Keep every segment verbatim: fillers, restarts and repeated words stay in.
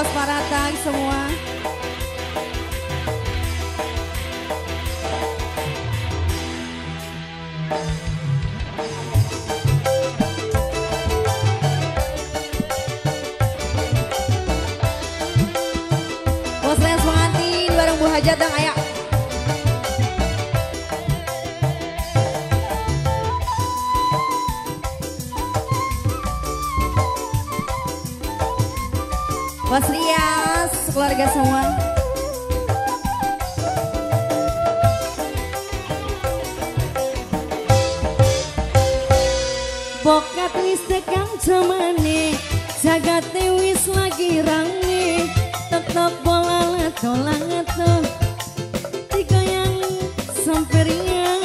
Bos Paratang semua. Bos Les pengantin bareng Bu Hajat dong ayak. Mas Rias, keluarga semua. Bokat wis tekang jamane, jagate wis lagi rame, tetep bola lato lato digoyang samperingan.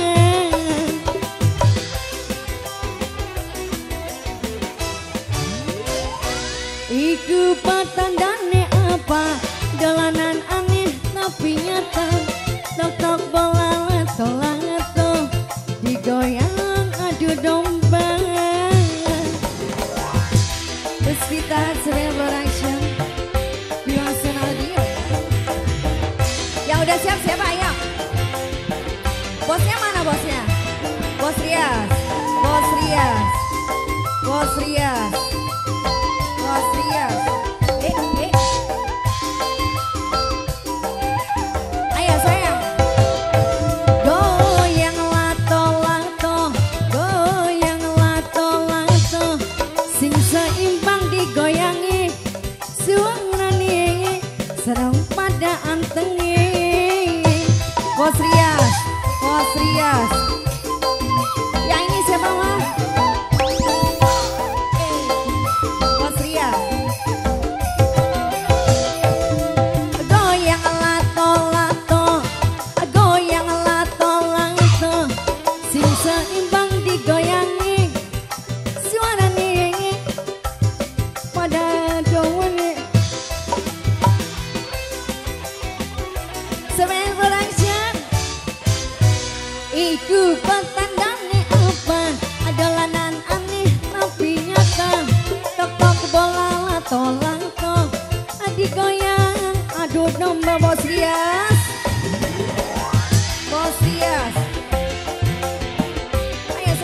Iku tandane apa dalanan aneh tapi nyata, tok tok bola lato lato digoyang adu domba. Puspita Seria Production Nasional dia. Yang udah siap siapa ayo? Bosnya mana bosnya? Bos Rias, Bos Rias, Bos Rias, Bos Rias. Senang pada antengi Bos Rias, Bos Rias. Yang ini siapa mah? Bos Rias. Goyang lato lato, goyang lato lato, sing seimbang digoyangi, suara nih pada daun. Semen berangkat, iku petandane apa? Ada lanan aneh tapi nyata. Tok-tok bola lato lato, digoyang adu domba. Bos Rias, Bos Rias. Bos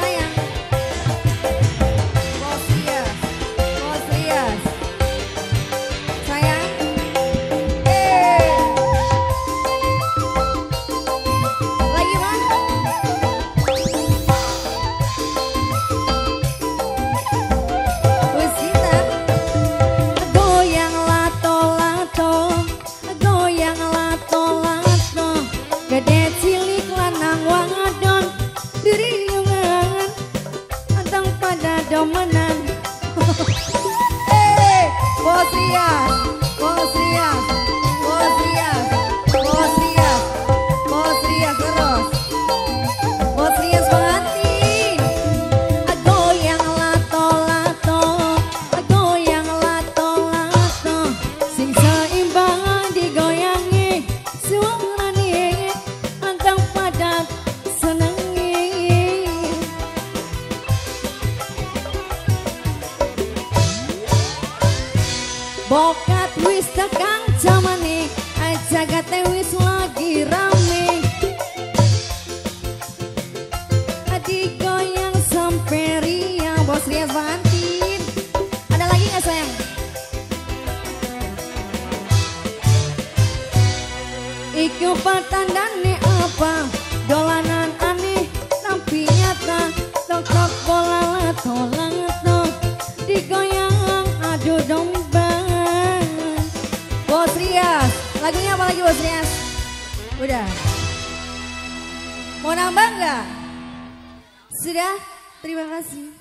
Rias, Bos Rias, Bos Rias, Bos Rias, Bos Rias terus. Bos Rias pengantin. Goyang lato lato, goyang lato lato, sing seimbang digoyangi, suarane antang padat senengi. Bokat wis tekan jamane, jagate wis lagi rame, digoyang sampai riang. Bos Rias pengantin. Ada lagi gak sayang? Iku petandane apa? Dolanan aneh tapi nyata, tok tok bola lato lato, digoyang adu domba. Bos Rias, lagunya apa lagi Bos Rias? Udah. Mau nambah nggak? Sudah, terima kasih.